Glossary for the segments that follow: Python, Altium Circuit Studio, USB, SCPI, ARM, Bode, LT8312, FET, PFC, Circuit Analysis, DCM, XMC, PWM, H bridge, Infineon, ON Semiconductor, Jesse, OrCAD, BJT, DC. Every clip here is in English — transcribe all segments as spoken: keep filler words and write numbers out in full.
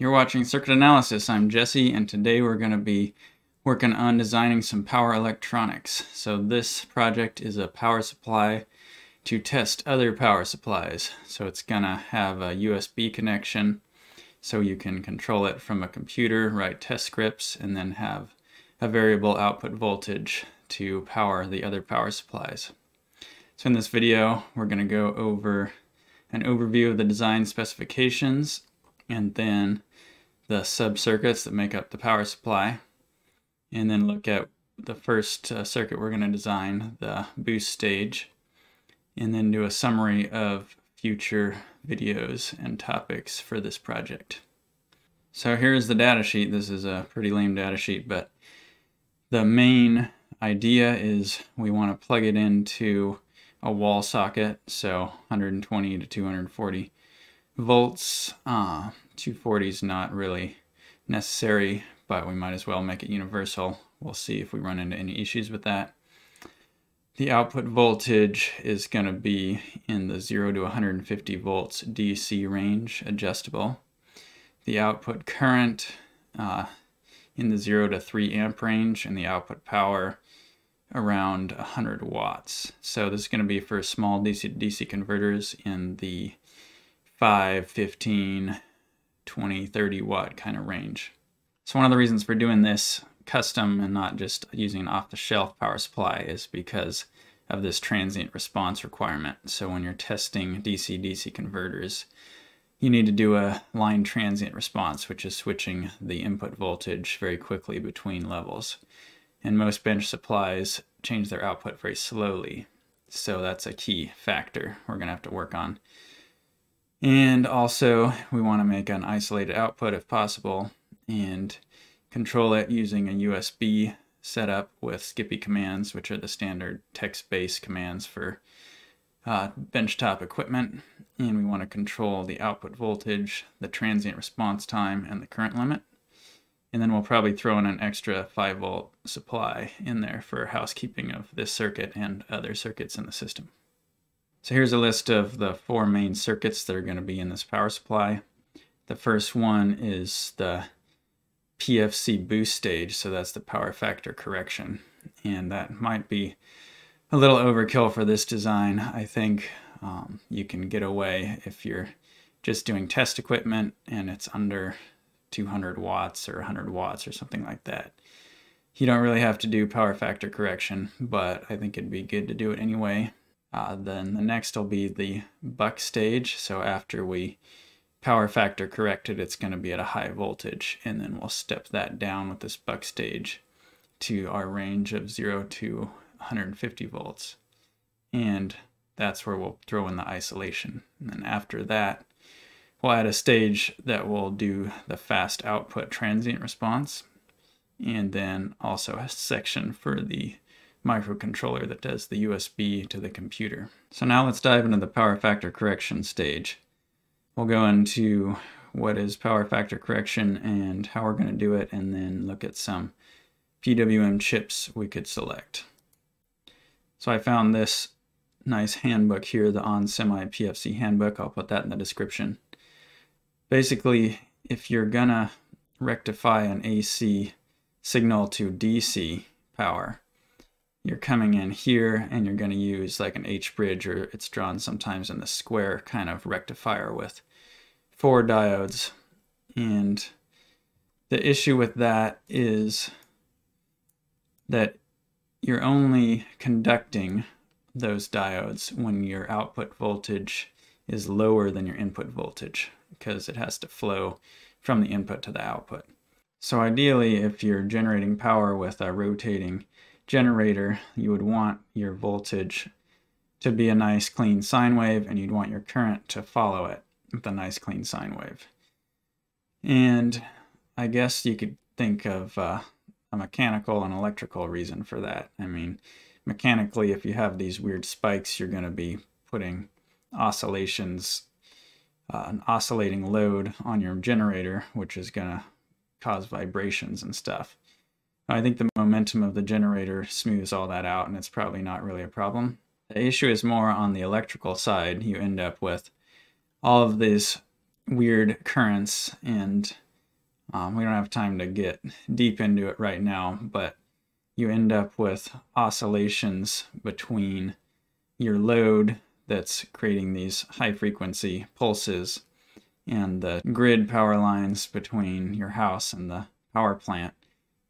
You're watching Circuit Analysis. I'm Jesse, and today we're going to be working on designing some power electronics. So this project is a power supply to test other power supplies. So it's going to have a U S B connection so you can control it from a computer, write test scripts, and then have a variable output voltage to power the other power supplies. So in this video, we're going to go over an overview of the design specifications and then the sub-circuits that make up the power supply, and then look at the first uh, circuit we're going to design, the boost stage, and then do a summary of future videos and topics for this project. So here's the data sheet. This is a pretty lame data sheet, but the main idea is we want to plug it into a wall socket, so one hundred twenty to two hundred forty volts. Uh, two forty is not really necessary, but we might as well make it universal. We'll see if we run into any issues with that. The output voltage is going to be in the zero to one hundred fifty volts D C range, adjustable. The output current uh, in the zero to three amp range, and the output power around one hundred watts. So this is going to be for small D C to D C converters in the five, fifteen, twenty, thirty watt kind of range. So one of the reasons for doing this custom and not just using an off-the-shelf power supply is because of this transient response requirement. So when you're testing D C D C converters, you need to do a line transient response, which is switching the input voltage very quickly between levels. And most bench supplies change their output very slowly. So that's a key factor we're going to have to work on. And also, we want to make an isolated output if possible, and control it using a U S B setup with S C P I commands, which are the standard text-based commands for uh, benchtop equipment. And we want to control the output voltage, the transient response time, and the current limit. And then we'll probably throw in an extra five volt supply in there for housekeeping of this circuit and other circuits in the system. So here's a list of the four main circuits that are going to be in this power supply. The first one is the P F C boost stage, so that's the power factor correction. And that might be a little overkill for this design. I think um, you can get away if you're just doing test equipment and it's under two hundred watts or one hundred watts or something like that. You don't really have to do power factor correction, but I think it'd be good to do it anyway. Uh, then the next will be the buck stage. So after we power factor corrected, it's going to be at a high voltage, and then we'll step that down with this buck stage to our range of zero to one hundred fifty volts. And that's where we'll throw in the isolation. And then after that, we'll add a stage that will do the fast output transient response, and then also a section for the microcontroller that does the U S B to the computer. So now let's dive into the power factor correction stage. We'll go into what is power factor correction and how we're going to do it, and then look at some P W M chips we could select. So I found this nice handbook here, the ON Semi P F C handbook. I'll put that in the description. Basically, if you're gonna rectify an A C signal to D C power, you're coming in here and you're going to use like an H bridge, or it's drawn sometimes in the square kind of rectifier with four diodes. And the issue with that is that you're only conducting those diodes when your output voltage is lower than your input voltage, because it has to flow from the input to the output. So ideally, if you're generating power with a rotating generator, you would want your voltage to be a nice clean sine wave, and you'd want your current to follow it with a nice clean sine wave. And I guess you could think of uh, a mechanical and electrical reason for that. I mean, mechanically, if you have these weird spikes, you're going to be putting oscillations, uh, an oscillating load on your generator, which is going to cause vibrations and stuff. I think the momentum of the generator smooths all that out, and it's probably not really a problem. The issue is more on the electrical side. You end up with all of these weird currents and Um, we don't have time to get deep into it right now, but you end up with oscillations between your load that's creating these high frequency pulses and the grid power lines between your house and the power plant,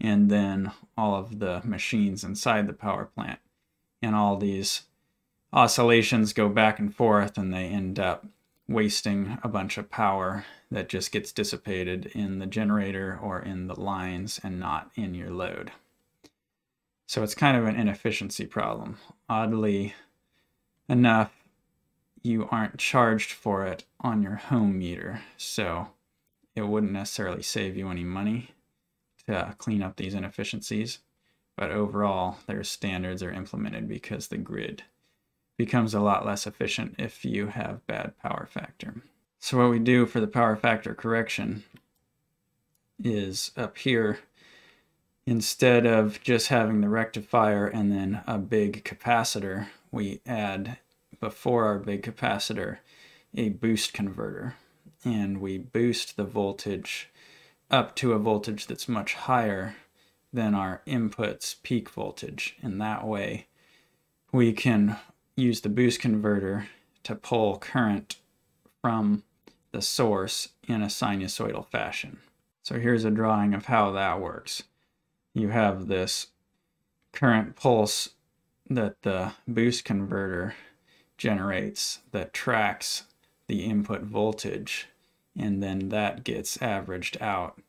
and then all of the machines inside the power plant. And all these oscillations go back and forth, and they end up wasting a bunch of power that just gets dissipated in the generator or in the lines and not in your load. So it's kind of an inefficiency problem. Oddly enough, you aren't charged for it on your home meter, so it wouldn't necessarily save you any money to clean up these inefficiencies. But overall, their standards are implemented because the grid becomes a lot less efficient if you have bad power factor. So what we do for the power factor correction is up here, instead of just having the rectifier and then a big capacitor, we add before our big capacitor a boost converter. And we boost the voltage up to a voltage that's much higher than our input's peak voltage. And that way we can use the boost converter to pull current from the source in a sinusoidal fashion. So here's a drawing of how that works. You have this current pulse that the boost converter generates that tracks the input voltage, and then that gets averaged out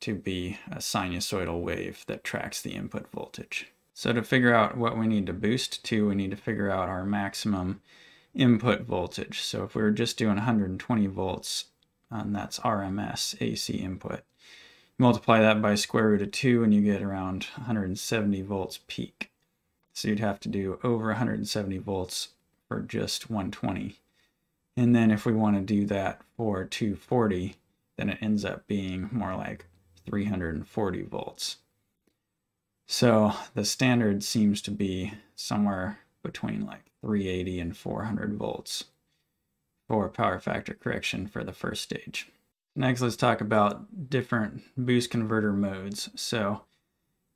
to be a sinusoidal wave that tracks the input voltage. So to figure out what we need to boost to, we need to figure out our maximum input voltage. So if we were just doing one hundred twenty volts, and that's R M S, A C input, multiply that by square root of two and you get around one hundred seventy volts peak. So you'd have to do over one hundred seventy volts for just one hundred twenty. And then if we want to do that for two hundred forty, then it ends up being more like three hundred forty volts. So the standard seems to be somewhere between like three hundred eighty and four hundred volts for power factor correction for the first stage. Next, let's talk about different boost converter modes. So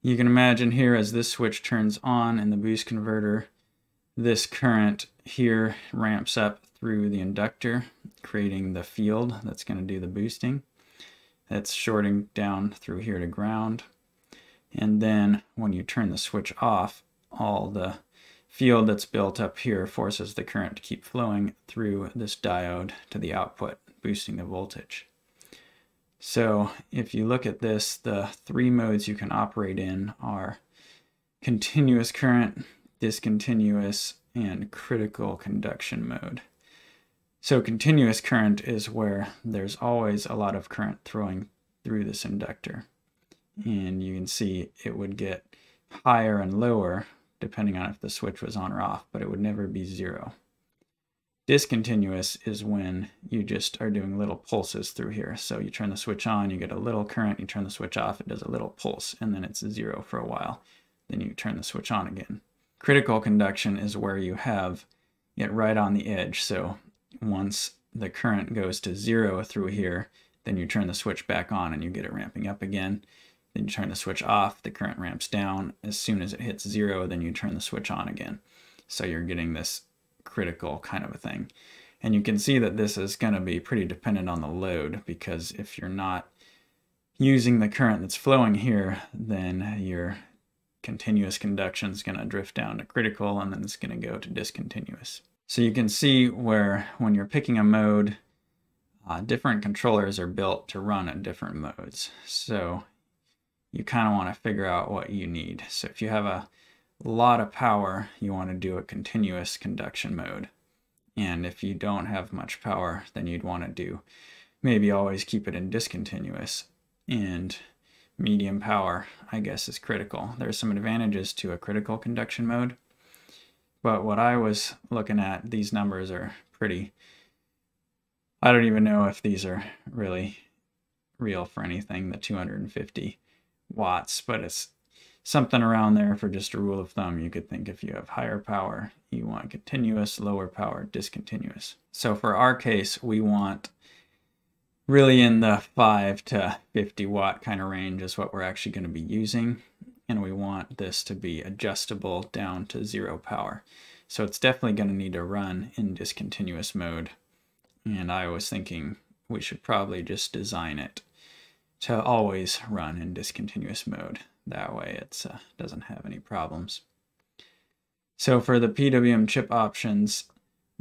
you can imagine here, as this switch turns on in the boost converter, this current here ramps up through the inductor, creating the field that's going to do the boosting. That's shorting down through here to ground. And then when you turn the switch off, all the field that's built up here forces the current to keep flowing through this diode to the output, boosting the voltage. So if you look at this, the three modes you can operate in are continuous current, discontinuous, and critical conduction mode. So continuous current is where there's always a lot of current flowing through this inductor. And you can see it would get higher and lower depending on if the switch was on or off, but it would never be zero. Discontinuous is when you just are doing little pulses through here. So you turn the switch on, you get a little current, you turn the switch off, it does a little pulse, and then it's zero for a while. Then you turn the switch on again. Critical conduction is where you have it right on the edge. So once the current goes to zero through here, then you turn the switch back on and you get it ramping up again. Then you turn the switch off, the current ramps down. As soon as it hits zero, then you turn the switch on again. So you're getting this critical kind of a thing. And you can see that this is going to be pretty dependent on the load, because if you're not using the current that's flowing here, then your continuous conduction is going to drift down to critical, and then it's going to go to discontinuous. So you can see where when you're picking a mode, uh, different controllers are built to run at different modes. So you kind of want to figure out what you need. So if you have a lot of power, you want to do a continuous conduction mode. And if you don't have much power, then you'd want to do maybe always keep it in discontinuous. And medium power, I guess, is critical. There's some advantages to a critical conduction mode, but what I was looking at, these numbers are pretty, I don't even know if these are really real for anything, the two hundred fifty watts, but it's something around there for just a rule of thumb. You could think if you have higher power, you want continuous, lower power, discontinuous. So for our case, we want really in the five to fifty watt kind of range is what we're actually going to be using. And we want this to be adjustable down to zero power. So it's definitely going to need to run in discontinuous mode. And I was thinking we should probably just design it to always run in discontinuous mode. That way it uh, doesn't have any problems. So for the P W M chip options,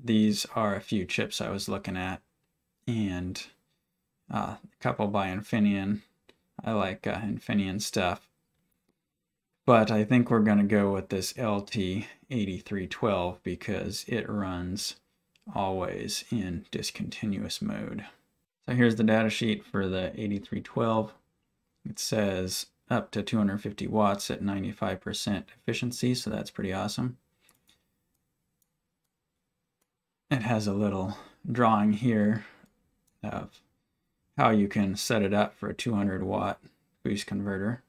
these are a few chips I was looking at, and uh, a couple by Infineon. I like uh, Infineon stuff. But I think we're going to go with this L T eighty-three twelve because it runs always in discontinuous mode. So here's the data sheet for the eighty-three twelve. It says up to two hundred fifty watts at ninety-five percent efficiency, so that's pretty awesome. It has a little drawing here of how you can set it up for a two hundred watt boost converter.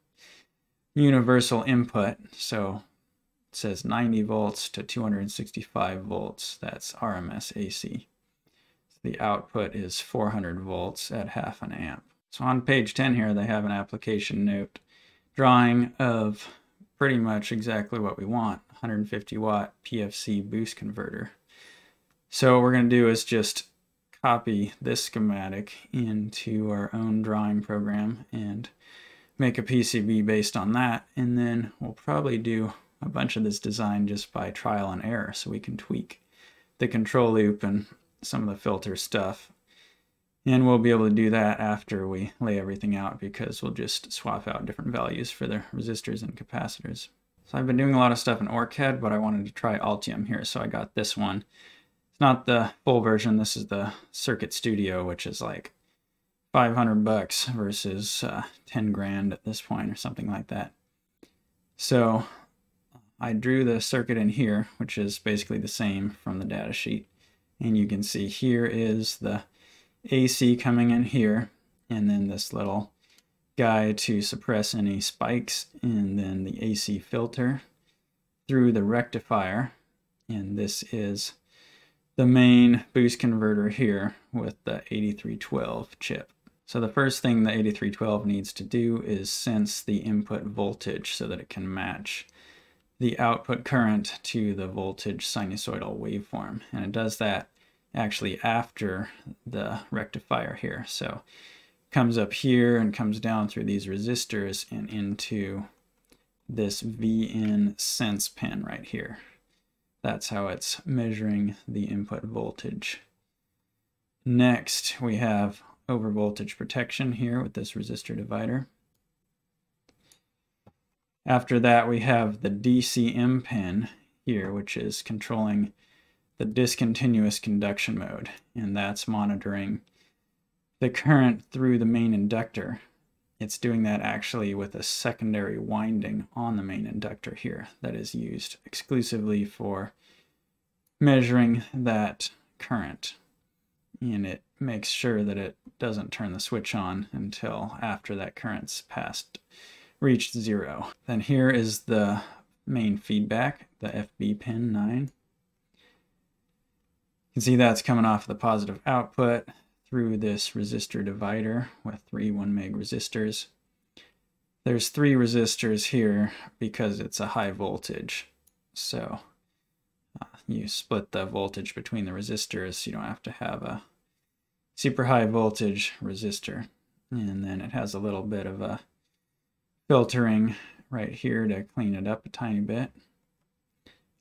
Universal input, so it says ninety volts to two hundred sixty-five volts, that's R M S A C. So the output is four hundred volts at half an amp. So on page ten here, they have an application note drawing of pretty much exactly what we want, one hundred fifty watt P F C boost converter. So what we're going to do is just copy this schematic into our own drawing program and make a P C B based on that, and then we'll probably do a bunch of this design just by trial and error, so we can tweak the control loop and some of the filter stuff. And we'll be able to do that after we lay everything out, because we'll just swap out different values for the resistors and capacitors. So I've been doing a lot of stuff in OrCAD, but I wanted to try Altium here, so I got this one. It's not the full version, this is the Circuit Studio, which is like five hundred bucks versus uh, ten grand at this point or something like that. So I drew the circuit in here, which is basically the same from the data sheet. And you can see here is the A C coming in here, and then this little guy to suppress any spikes, and then the A C filter through the rectifier. And this is the main boost converter here with the eighty-three twelve chip. So the first thing the eighty-three twelve needs to do is sense the input voltage so that it can match the output current to the voltage sinusoidal waveform. And it does that actually after the rectifier here. So it comes up here and comes down through these resistors and into this V N sense pin right here. That's how it's measuring the input voltage. Next, we have overvoltage protection here with this resistor divider. After that, we have the D C M pin here, which is controlling the discontinuous conduction mode, and that's monitoring the current through the main inductor. It's doing that actually with a secondary winding on the main inductor here that is used exclusively for measuring that current. And it makes sure that it doesn't turn the switch on until after that current's passed, reached zero. Then here is the main feedback, the F B pin nine. You can see that's coming off the positive output through this resistor divider with three one meg resistors. There's three resistors here because it's a high voltage. So uh, you split the voltage between the resistors, so you don't have to have a super high voltage resistor. And then it has a little bit of a filtering right here to clean it up a tiny bit.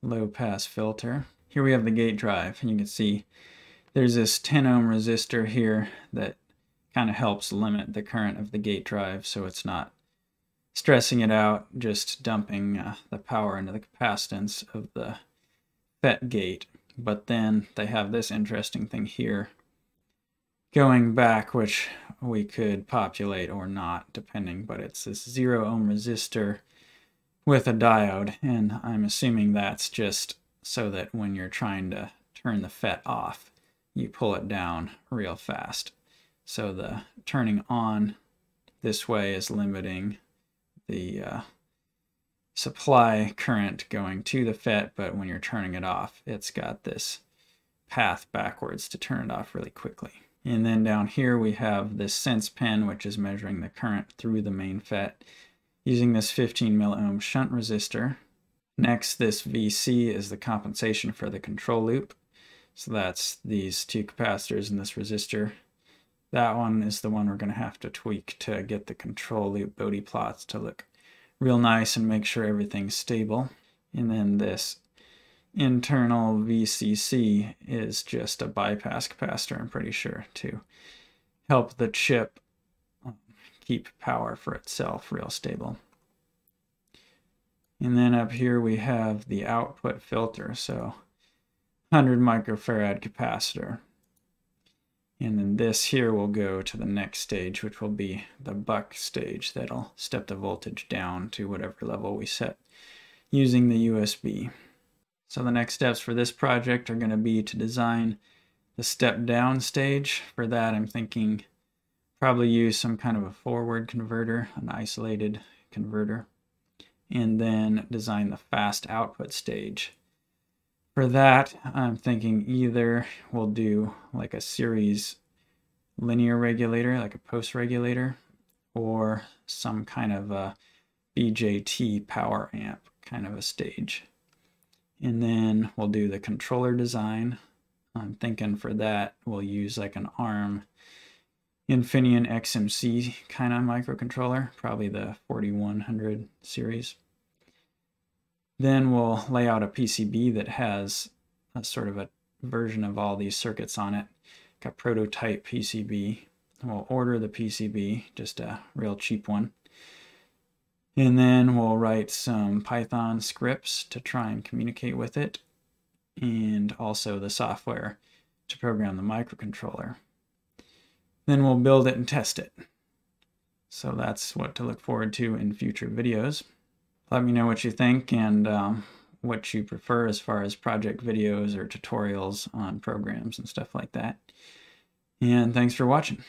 Low pass filter. Here we have the gate drive, and you can see there's this ten ohm resistor here that kind of helps limit the current of the gate drive, so it's not stressing it out, just dumping uh, the power into the capacitance of the F E T gate. But then they have this interesting thing here going back, which we could populate or not, depending, but it's this zero ohm resistor with a diode, and I'm assuming that's just so that when you're trying to turn the F E T off, you pull it down real fast. So the turning on this way is limiting the uh, supply current going to the F E T, but when you're turning it off, it's got this path backwards to turn it off really quickly. And then down here we have this sense pin, which is measuring the current through the main F E T using this fifteen milliohm shunt resistor. Next, this V C is the compensation for the control loop. So that's these two capacitors and this resistor. That one is the one we're going to have to tweak to get the control loop Bode plots to look real nice and make sure everything's stable. And then this internal V C C is just a bypass capacitor, I'm pretty sure, to help the chip keep power for itself real stable. And then up here we have the output filter, so one hundred microfarad capacitor. And then this here will go to the next stage, which will be the buck stage. That'll step the voltage down to whatever level we set using the U S B. So the next steps for this project are going to be to design the step down stage. For that, I'm thinking probably use some kind of a forward converter, an isolated converter, and then design the fast output stage. For that, I'm thinking either we'll do like a series linear regulator, like a post regulator, or some kind of a B J T power amp kind of a stage. And then we'll do the controller design. I'm thinking for that we'll use like an ARM Infineon X M C kind of microcontroller, probably the forty-one hundred series. Then we'll lay out a P C B that has a sort of a version of all these circuits on it, like a prototype P C B. We'll order the P C B, just a real cheap one. And then we'll write some Python scripts to try and communicate with it, and also the software to program the microcontroller. Then we'll build it and test it. So that's what to look forward to in future videos. Let me know what you think and um, what you prefer as far as project videos or tutorials on programs and stuff like that. And thanks for watching.